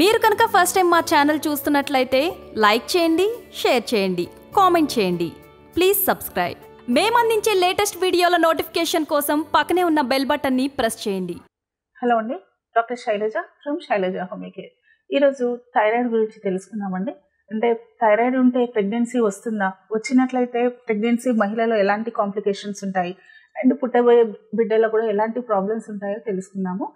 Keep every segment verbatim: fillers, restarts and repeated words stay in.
మీరు కనుక first time మా ఛానల్ చూస్తున్నట్లయితే లైక్ చేయండి, షేర్ చేయండి, కామెంట్ చేయండి, ప్లీజ్ సబ్స్క్రైబ్. మేము అందించే లేటెస్ట్ వీడియోల నోటిఫికేషన్ కోసం పక్కనే ఉన్న బెల్ బటన్ ని ప్రెస్ చేయండి. హలో అండి, doctor Shailaja from Shailaja home care. ఈరోజు థైరాయిడ్ గురించి తెలుసుకున్నామండి. అంటే థైరాయిడ్ ఉంటే ప్రెగ్నెన్సీ వస్తుందా, వచ్చినట్లయితే ప్రెగ్నెన్సీ మహిళలో ఎలాంటి కాంప్లికేషన్స్ ఉంటాయి అండ్ పుట్టబోయే బిడ్డలో కూడా ఎలాంటి ప్రాబ్లమ్స్ ఉంటాయో తెలుసుకున్నాము.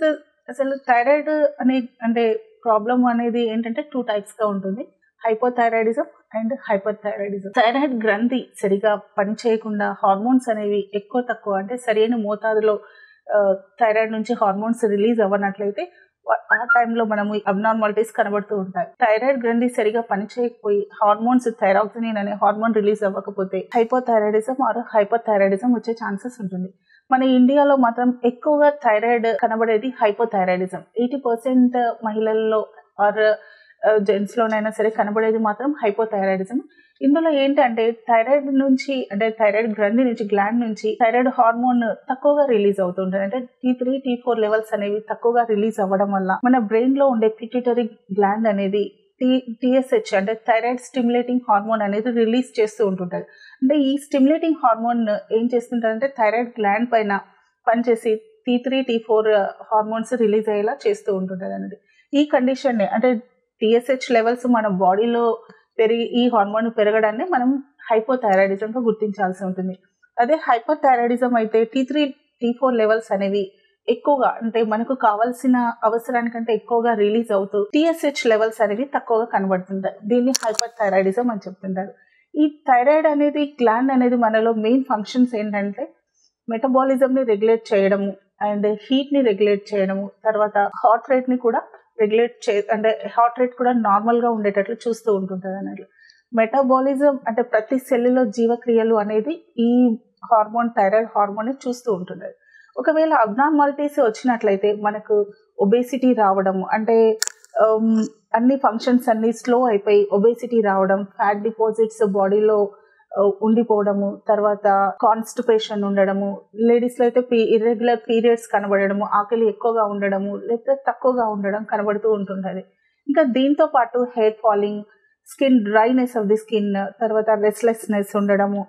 సో అసలు థైరాయిడ్ అనే అంటే ప్రాబ్లం అనేది ఏంటంటే టూ టైప్స్గా ఉంటుంది, hypothyroidism and hyper thyroidism. Thyroid గ్రంథి సరిగా పనిచేయకుండా హార్మోన్స్ అనేవి ఎక్కువ తక్కువ అంటే సరైన మోతాదులో థైరాయిడ్ నుంచి హార్మోన్స్ రిలీజ్ అవ్వనట్లయితే ఆ టైంలో మనము అబ్నార్మాలిటీస్ కనబడుతూ ఉంటాయి. థైరాయిడ్ గ్రంథి సరిగా పనిచేయకపోయి హార్మోన్స్ థైరాక్సినిన్ అనే హార్మోన్ రిలీజ్ అవ్వకపోతే హైపోథైరాయిడిజం ఆర్ హైపర్ థైరాయిడిజం వచ్చే ఛాన్సెస్ ఉంటుంది. మన ఇండియాలో మాత్రం ఎక్కువగా థైరాయిడ్ కనబడేది హైపోథైరాయిడిజం. ఎయిటీ పర్సెంట్ మహిళల్లో ఆర్ జెంట్స్లోనైనా సరే కనబడేది మాత్రం హైపోథైరాయిడిజం. ఇందులో ఏంటంటే థైరాయిడ్ నుంచి అంటే థైరాయిడ్ గ్రంథి నుంచి గ్లాండ్ నుంచి థైరాయిడ్ హార్మోన్ తక్కువగా రిలీజ్ అవుతుంటుంది. అంటే T three T four levels అనేవి తక్కువగా రిలీజ్ అవ్వడం వల్ల మన బ్రెయిన్ లో ఉండే పిట్యూటరీ గ్లాండ్ అనేది టీ టీఎస్హెచ్ అంటే థైరాయిడ్ స్టిమ్యులేటింగ్ హార్మోన్ అనేది రిలీజ్ చేస్తూ ఉంటుంటారు. అంటే ఈ స్టిమ్యులేటింగ్ హార్మోన్ ఏం చేస్తుంటారంటే థైరాయిడ్ గ్లాండ్ పైన పనిచేసి T three T four hormones release అయ్యేలా చేస్తూ ఉంటుంటారు అనేది. ఈ కండిషన్ అంటే టీఎస్హెచ్ లెవెల్స్ మన బాడీలో పెరిగి ఈ హార్మోన్ పెరగడాన్ని మనం హైపోథైరాయిడిజంగా గుర్తించాల్సి ఉంటుంది. అదే హైపర్ థైరాయిడిజం అయితే T three T four levels అనేవి ఎక్కువగా అంటే మనకు కావాల్సిన అవసరానికంటే ఎక్కువగా రిలీజ్ అవుతూ టీఎస్హెచ్ లెవెల్స్ అనేవి తక్కువగా కనబడుతుంటాయి. దీన్ని హైపర్ థైరాయిడిజం అని చెప్తుంటారు. ఈ థైరాయిడ్ అనేది గ్లాండ్ అనేది మనలో మెయిన్ ఫంక్షన్స్ ఏంటంటే మెటబాలిజంని రెగ్యులేట్ చేయడము అండ్ హీట్ని రెగ్యులేట్ చేయడము, తర్వాత హార్ట్ రేట్ని కూడా రెగ్యులేట్ చే అంటే హార్ట్ రేట్ కూడా నార్మల్గా ఉండేటట్లు చూస్తూ ఉంటుంటుంది అన్నట్లు. మెటాబాలిజం అంటే ప్రతి సెల్లో జీవక్రియలు అనేది ఈ హార్మోన్ థైరాయిడ్ హార్మోన్ చూస్తూ ఉంటుంది. ఒకవేళ అబ్నార్మాలిటీస్ వచ్చినట్లయితే మనకు ఒబేసిటీ రావడం అంటే అన్ని ఫంక్షన్స్ అన్నీ స్లో అయిపోయి ఒబేసిటీ రావడం, ఫ్యాట్ డిపాజిట్స్ బాడీలో ఉండిపోవడము, తర్వాత కాన్స్టిపేషన్ ఉండడము, లేడీస్లో అయితే పీ ఇర్రెగ్యులర్ పీరియడ్స్ కనబడము, ఆకలి ఎక్కువగా ఉండడము లేకపోతే తక్కువగా ఉండడం కనబడుతూ ఉంటుంటుంది. ఇంకా దీంతో పాటు hair falling, skin dryness of the skin, తర్వాత రెస్ట్లెస్నెస్ ఉండడము,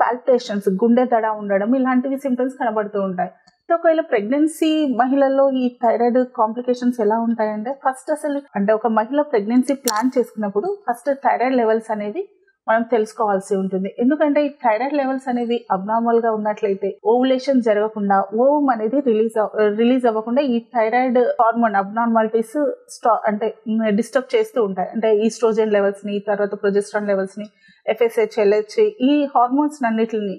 పాల్పిటేషన్స్ గుండె దడ ఉండడం ఇలాంటివి సింప్టమ్స్ కనబడుతూ ఉంటాయి. ఒకవేళ ప్రెగ్నెన్సీ మహిళల్లో ఈ థైరాయిడ్ కాంప్లికేషన్స్ ఎలా ఉంటాయంటే ఫస్ట్ అసలు అంటే ఒక మహిళ ప్రెగ్నెన్సీ ప్లాన్ చేసుకున్నప్పుడు ఫస్ట్ థైరాయిడ్ లెవెల్స్ అనేది మనం తెలుసుకోవాల్సి ఉంటుంది. ఎందుకంటే ఈ థైరాయిడ్ లెవెల్స్ అనేవి అబ్నార్మల్ గా ఉన్నట్లయితే ఓవులేషన్ జరగకుండా ఓవం అనేది రిలీజ్ రిలీజ్ అవ్వకుండా ఈ థైరాయిడ్ హార్మోన్ అబ్నార్మాలిటీస్ స్టా అంటే డిస్టర్బ్ చేస్తూ ఉంటాయి. అంటే ఈస్ట్రోజెన్ లెవెల్స్ ని, తర్వాత ప్రొజెస్ట్రాన్ లెవెల్స్ ని, ఎఫ్ఎస్హెచ్, ఎల్హెచ్ ఈ హార్మోన్స్ అన్నిటిని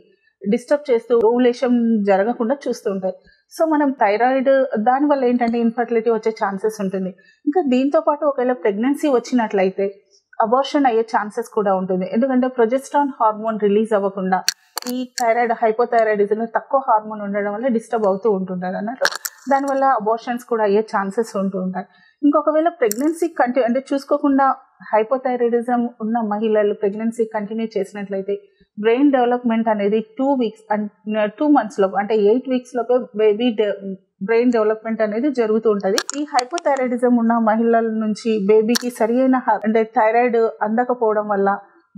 డిస్టర్బ్ చేస్తూ ఓవులేషన్ జరగకుండా చూస్తూ ఉంటాయి. సో మనం థైరాయిడ్ దానివల్ల ఏంటంటే ఇన్ఫర్టిలిటీ వచ్చే ఛాన్సెస్ ఉంటుంది. ఇంకా దీంతో పాటు ఒకవేళ ప్రెగ్నెన్సీ వచ్చినట్లయితే అబార్షన్ అయ్యే ఛాన్సెస్ కూడా ఉంటుంది. ఎందుకంటే ప్రొజెస్ట్రాన్ హార్మోన్ రిలీజ్ అవ్వకుండా ఈ థైరాయిడ్ హైపోథైరాయిడిజంలో తక్కువ హార్మోన్ ఉండడం వల్ల డిస్టర్బ్ అవుతూ ఉంటుంటుంది అన్నట్టు. దానివల్ల అబార్షన్స్ కూడా అయ్యే ఛాన్సెస్ ఉంటూ ఉంటాయి. ఇంకొకవేళ ప్రెగ్నెన్సీ కంటిన్యూ అంటే చూసుకోకుండా హైపోథైరాయిడిజం ఉన్న మహిళలు ప్రెగ్నెన్సీ కంటిన్యూ చేసినట్లయితే బ్రెయిన్ డెవలప్మెంట్ అనేది టూ వీక్స్ అండ్ టూ మంత్స్లోపు అంటే ఎయిట్ వీక్స్లోపే బేబీ బ్రెయిన్ డెవలప్మెంట్ అనేది జరుగుతూ ఉంటుంది. ఈ హైపోథైరాయిడిజం ఉన్న మహిళల నుంచి బేబీకి సరియైన అంటే థైరాయిడ్ అందకపోవడం వల్ల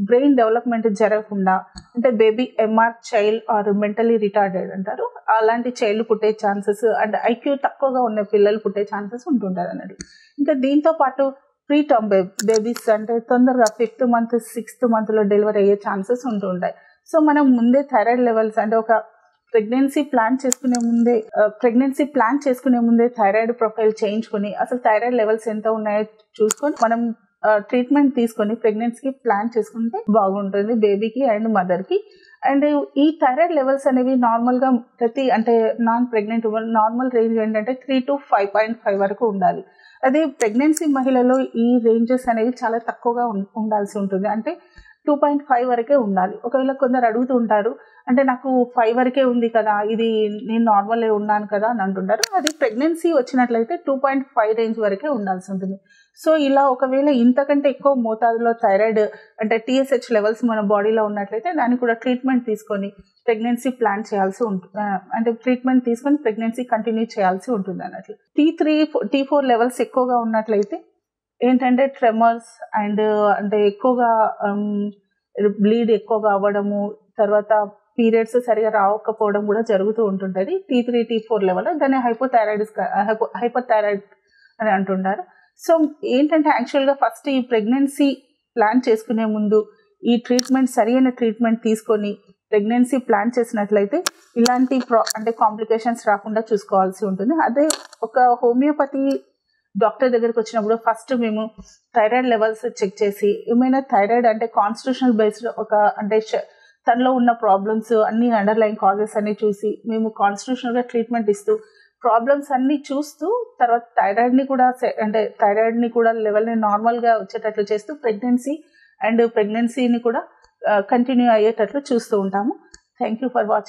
బ్రెయిన్ డెవలప్మెంట్ జరగకుండా అంటే baby MR child or mentally retarded అంటారు అలాంటి చైల్డ్ పుట్టే ఛాన్సెస్ అండ్ ఐక్యూ తక్కువగా ఉన్న పిల్లలు పుట్టే ఛాన్సెస్ ఉంటుంటారు అన్నట్టు. ఇంకా దీంతో పాటు ప్రీ టర్మ్ బేబీస్ అంటే తొందరగా ఫిఫ్త్ మంత్ సిక్స్త్ మంత్లో డెలివరీ అయ్యే ఛాన్సెస్ ఉంటుంటాయి. సో మనం ముందే థైరాయిడ్ లెవెల్స్ అంటే ఒక ప్రెగ్నెన్సీ ప్లాన్ చేసుకునే ముందే ప్రెగ్నెన్సీ ప్లాన్ చేసుకునే ముందే థైరాయిడ్ ప్రొఫైల్ చేయించుకుని అసలు థైరాయిడ్ లెవెల్స్ ఎంత ఉన్నాయో చూసుకొని మనం ట్రీట్మెంట్ తీసుకొని ప్రెగ్నెన్సీకి ప్లాన్ చేసుకుంటే బాగుంటుంది బేబీకి అండ్ మదర్కి. అండ్ ఈ థైరాయిడ్ లెవెల్స్ అనేవి నార్మల్గా ప్రతి అంటే నాన్ ప్రెగ్నెంట్ నార్మల్ రేంజ్ ఏంటంటే three to five point five వరకు ఉండాలి. అదే ప్రెగ్నెన్సీ మహిళలో ఈ రేంజెస్ అనేవి చాలా తక్కువగా ఉండాల్సి ఉంటుంది. అంటే two point five వరకే ఉండాలి. ఒకవేళ కొందరు అడుగుతుంటారు, అంటే నాకు ఫైవ్ వరకే ఉంది కదా, ఇది నేను నార్మలే ఉన్నాను కదా అని అంటుంటారు. అది ప్రెగ్నెన్సీ వచ్చినట్లయితే టూ పాయింట్ ఫైవ్ రేంజ్ వరకే ఉండాల్సి ఉంటుంది. సో ఇలా ఒకవేళ ఇంతకంటే ఎక్కువ మోతాదులో థైరాయిడ్ అంటే టీఎస్హెచ్ లెవెల్స్ మన బాడీలో ఉన్నట్లయితే దానికి కూడా ట్రీట్మెంట్ తీసుకొని ప్రెగ్నెన్సీ ప్లాన్ చేయాల్సి ఉంటుంది, అంటే ట్రీట్మెంట్ తీసుకొని ప్రెగ్నెన్సీ కంటిన్యూ చేయాల్సి ఉంటుంది అన్నట్లు. T three T four levels ఎక్కువగా ఉన్నట్లయితే ఏంటంటే ట్రెమర్స్ అండ్ అంటే ఎక్కువగా బ్లీడ్ ఎక్కువగా అవ్వడము, తర్వాత పీరియడ్స్ సరిగా రావకపోవడం కూడా జరుగుతూ ఉంటుంటుంది T three T four level. దాన్ని హైపోథైరాయిడిస్ హైపోథైరాయిడ్ అని అంటుంటారు. సో ఏంటంటే యాక్చువల్గా ఫస్ట్ ఈ ప్రెగ్నెన్సీ ప్లాన్ చేసుకునే ముందు ఈ ట్రీట్మెంట్ సరైన ట్రీట్మెంట్ తీసుకొని ప్రెగ్నెన్సీ ప్లాన్ చేసినట్లయితే ఇలాంటి ప్రా అంటే కాంప్లికేషన్స్ రాకుండా చూసుకోవాల్సి ఉంటుంది. అదే ఒక హోమియోపతి డాక్టర్ దగ్గరికి వచ్చినప్పుడు ఫస్ట్ మేము థైరాయిడ్ లెవెల్స్ చెక్ చేసి ఏమైనా థైరాయిడ్ అంటే కాన్స్టిట్యూషనల్ బేస్డ్ ఒక అంటే తనలో ఉన్న ప్రాబ్లమ్స్ అన్ని అండర్లైన్ కాజెస్ అన్ని చూసి మేము కాన్స్టిట్యూషనల్గా ట్రీట్మెంట్ ఇస్తూ ప్రాబ్లమ్స్ అన్నీ చూస్తూ తర్వాత థైరాయిడ్ని కూడా అంటే థైరాయిడ్ని కూడా లెవెల్ని నార్మల్గా వచ్చేటట్లు చేస్తూ ప్రెగ్నెన్సీ అండ్ ప్రెగ్నెన్సీని కూడా కంటిన్యూ అయ్యేటట్లు చూస్తూ ఉంటాము. Thank you for watching.